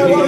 جوان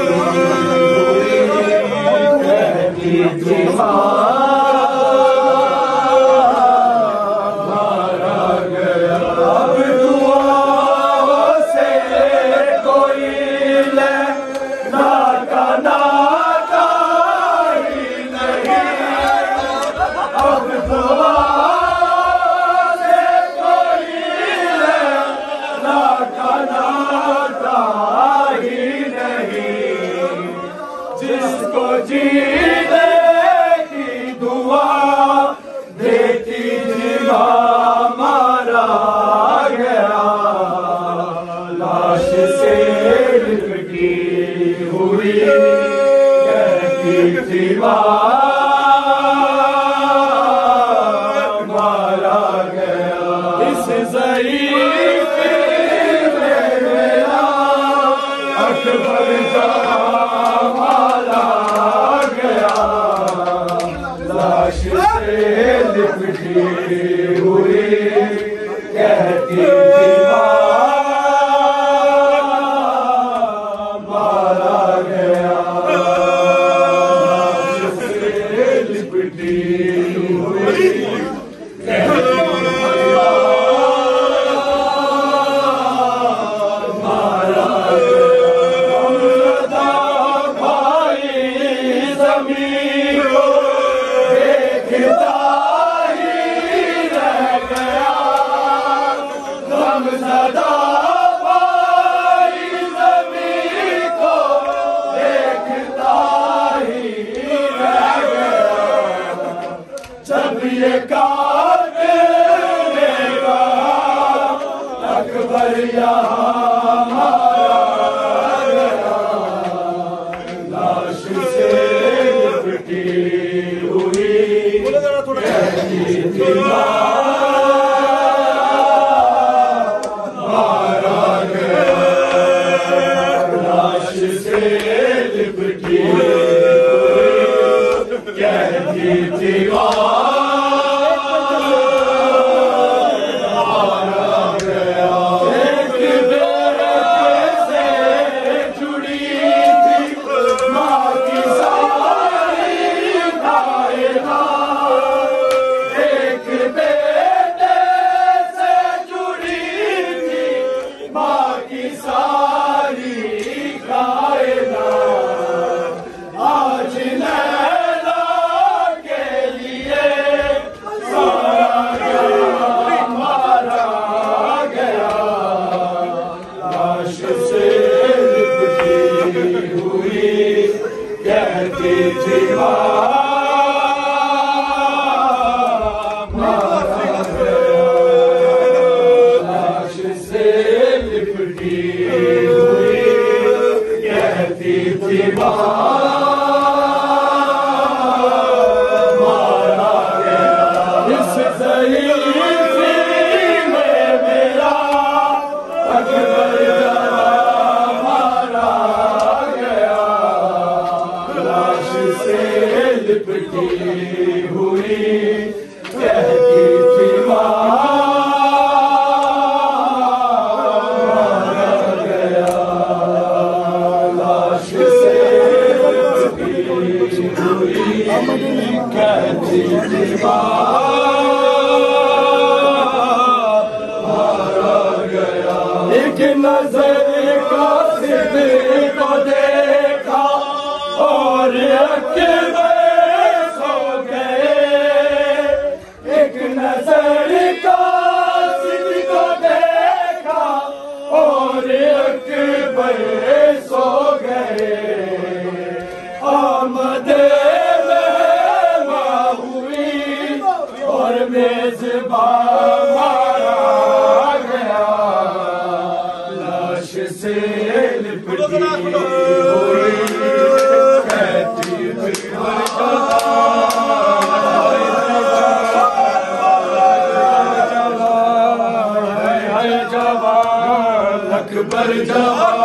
اکبر جوان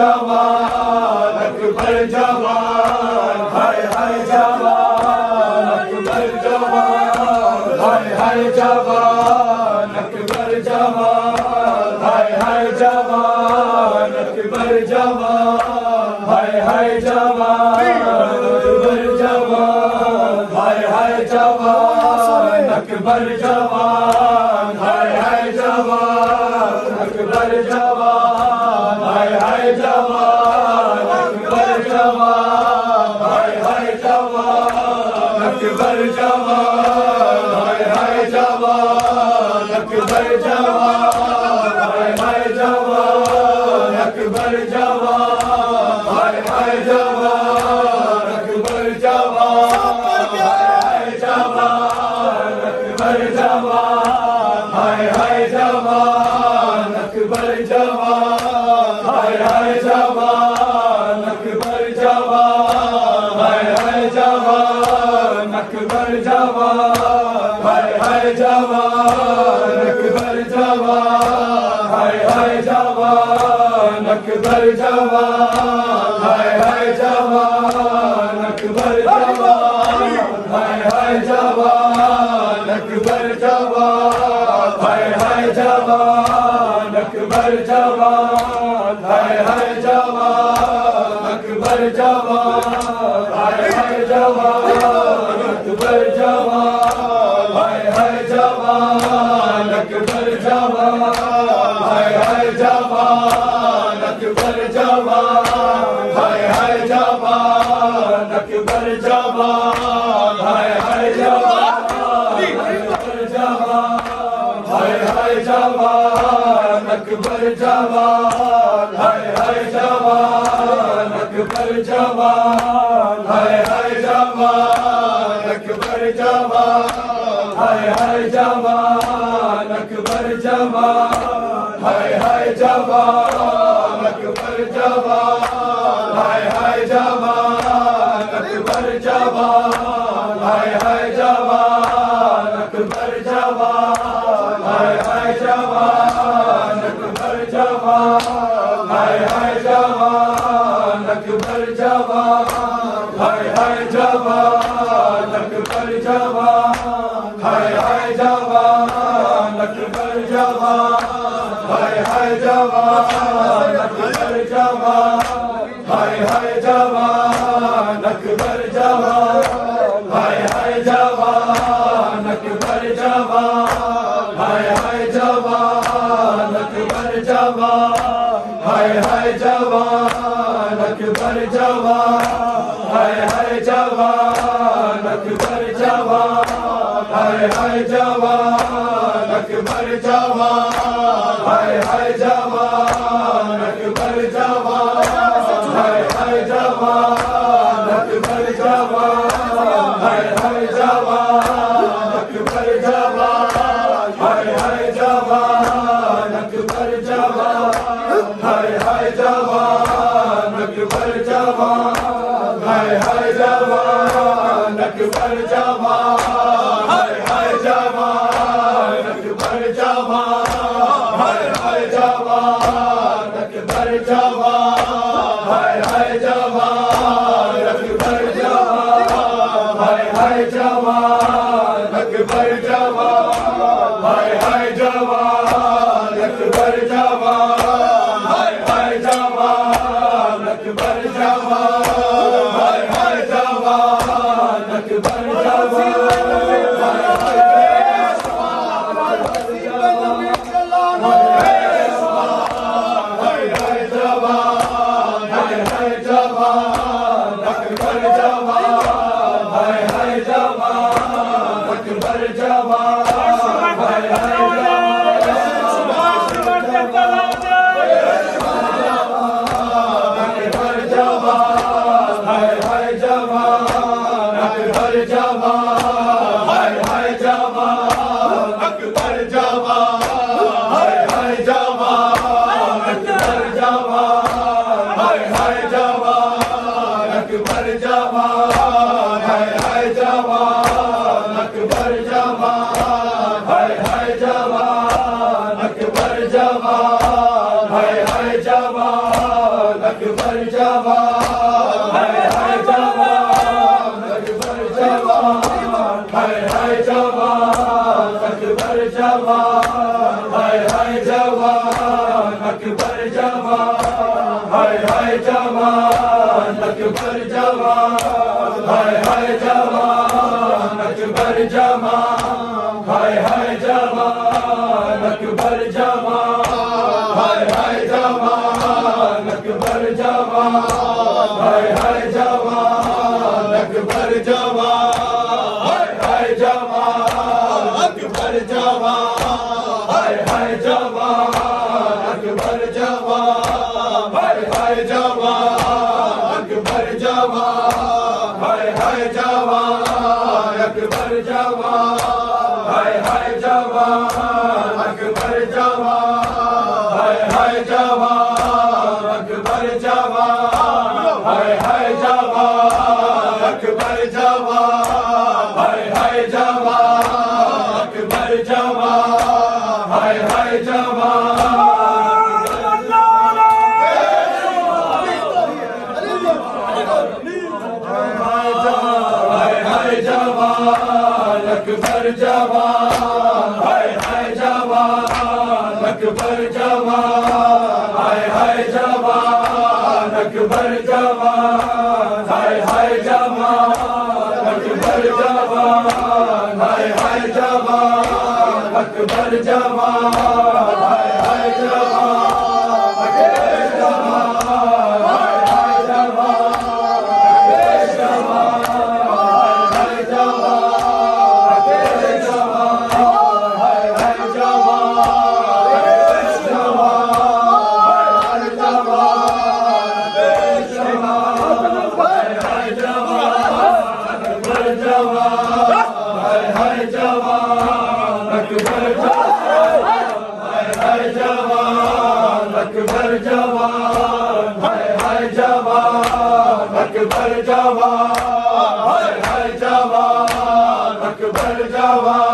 جوان اکبر جوان ہائے ہائے جوان اکبر جوان ہائے ہائے جوان اکبر جوان ہائے ہائے جوان اکبر جوان ہائے ہائے جوان اکبر جوان ہائے ہائے جوان اکبر جوان ہائے ہائے جوان اکبر جوان ہائے ہائے جوان اکبر جوان ہائے ہائے جوان اکبر جوان ہائے ہائے جوان اکبر جوان ہائے ہائے جوان اکبر جوان ہائے ہائے جوان اکبر جوان ہائے ہائے جوان اکبر جوان ہائے ہائے جوان اکبر جوان اکبر جوان ہائے ہائے جوان اکبر جوان ہائے ہائے جوان اکبر جوان ہائے ہائے جوان اکبر جوان ہائے ہائے جوان اکبر جوان ہائے ہائے جوان اکبر جوان ہائے ہائے جوان اکبر جوان ہائے ہائے جوان اکبر جوان ہائے ہائے جوان اکبر جوان ہائے ہائے جوان اکبر جوان ہائے ہائے جوان اکبر جوان ہائے ہائے جوان ہائے ہائے جوان اکبر جوان ہائے ہائے جوان اکبر جوان ہائے ہائے جوان اکبر جوان ہائے ہائے جوان اکبر جوان ہائے ہائے جوان اکبر جوان ہائے ہائے جوان اکبر جوان ہائے ہائے جوان اکبر جوان ہائے ہائے جوان اکبر جوان ہائے ہائے جوان اکبر جوان ہائے ہائے جوان اکبر جوان ہائے ہائے جوان اکبر جوان ہائے ہائے جوان اکبر جوان ہائے ہائے جوان اکبر جوان ہائے ہائے جوان اکبر جوان ہائے ہائے جوان اکبر جوان ہائے ہائے جوان اکبر جوان ہائے ہائے جوان اکبر جوان ہائے ہائے جوان اکبر جوان ہائے ہائے جوان اکبر جوان ہائے ہائے جوان اکبر جوان ہائے ہائے جوان اکبر جوان ہائے ہائے جوان اکبر جوان ہائے ہائے جوان اکبر جوان ہائے ہائے جوان اکبر جوان ہائے ہائے جوان اکبر جوان ہائے ہائے جوان اکبر جوان ہائے ہائے جوان اکبر جوان ہائے ہائے جوان اکبر جوان ہائے ہائے جوان اکبر جوان ہائے ہائے جوان اکبر جوان ہائے ہائے جوان اکبر جوان اکبر جوان ہائے ہائے جوان اکبر جوان ہے ہے جوان اکبر جوان ہے ہے جوان اکبر جوان ہے ہے جوان اکبر جوان ہے ہے جوان اکبر جوان ہے ہے جوان اکبر جوان ہے ہے جوان اکبر جوان اکبر جوان ہے ہے جوان اکبر جوان ہے جوان اکبر جوان ہے جوان اکبر جوان ہے جوان اکبر جوان ہے جوان اکبر جوان ہے جوان اکبر جوان ہے جوان اکبر جوان ہے جوان اکبر جوان ہے جوان اکبر جوان ہے جوان اکبر جوان ہے جوان اکبر جوان ہے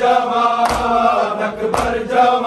جوان اکبر جوان